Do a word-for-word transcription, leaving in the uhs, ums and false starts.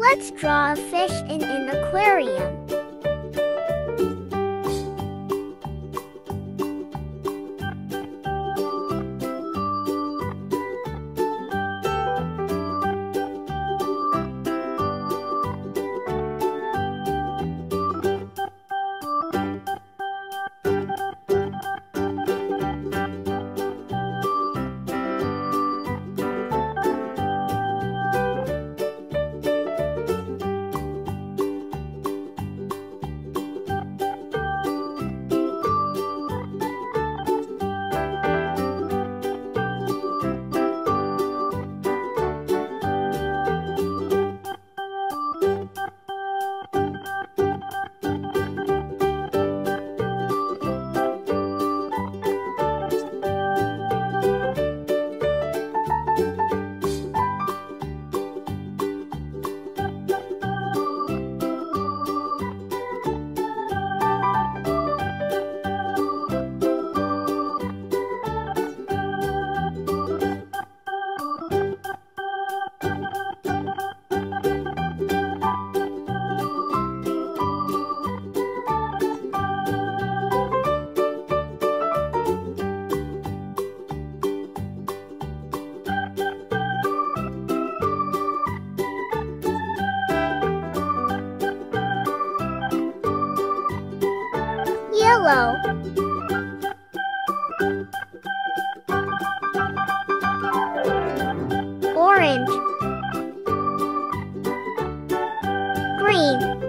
Let's draw a fish in an aquarium. Yellow, orange, green.